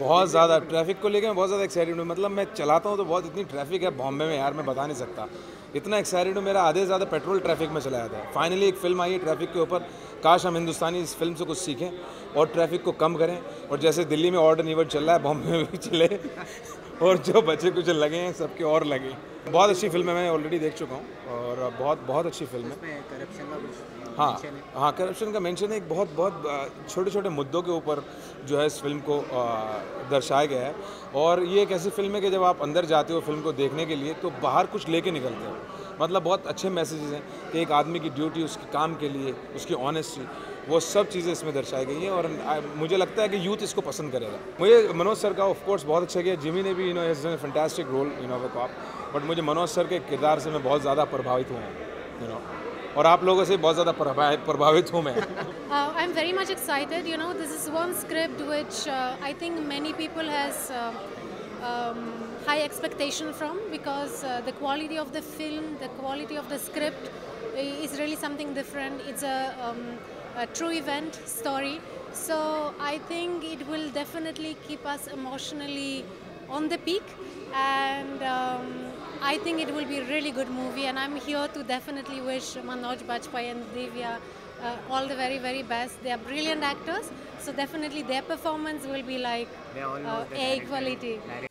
बहुत ज़्यादा ट्रैफिक को लेकर मैं बहुत ज़्यादा एक्साइटेड हूँ। मतलब मैं चलाता हूँ तो बहुत इतनी ट्रैफिक है बॉम्बे में यार, मैं बता नहीं सकता इतना एक्साइटेड हूँ। मेरा आधे से ज़्यादा पेट्रोल ट्रैफिक में चलाया था। फाइनली एक फिल्म आई है ट्रैफिक के ऊपर, काश हम हिंदुस्तानी इस फिल्म से कुछ सीखें और ट्रैफिक को कम करें। और जैसे दिल्ली में ऑड इवन चल रहा है, बॉम्बे में भी चले और जो बचे कुछ लगे हैं सबके और लगे। बहुत अच्छी फिल्म है, मैं ऑलरेडी देख चुका हूँ और बहुत अच्छी फिल्म है। हाँ, करप्शन का मेंशन है। एक बहुत छोटे छोटे मुद्दों के ऊपर जो है इस फिल्म को दर्शाया गया है। और ये एक ऐसी फिल्म है कि जब आप अंदर जाते हो फिल्म को देखने के लिए तो बाहर कुछ लेके निकलते हो। मतलब बहुत अच्छे मैसेजेस हैं कि एक आदमी की ड्यूटी, उसके काम के लिए, उसकी ऑनेस्टी, वो सब चीज़ें इसमें दर्शाई गई हैं। और मुझे लगता है कि यूथ इसको पसंद करेगा। मुझे मनोज सर का ऑफकोर्स बहुत अच्छा गया। जिमी ने भी has done a fantastic role a cop, but मुझे मनोज सर के किरदार से मैं बहुत ज़्यादा प्रभावित हुआ हूँ और आप लोगों से बहुत ज़्यादा प्रभावित हूँ मैं। I am very much excited. You know this is one script which I think many people has high expectation from, because the quality of the film, the quality of the script is really something different. It's a true event story, so I think it will definitely keep us emotionally on the peak, and I think it will be a really good movie. And I'm here to definitely wish Manoj Bajpayee and Divya all the very best. They are brilliant actors, so definitely their performance will be like A quality.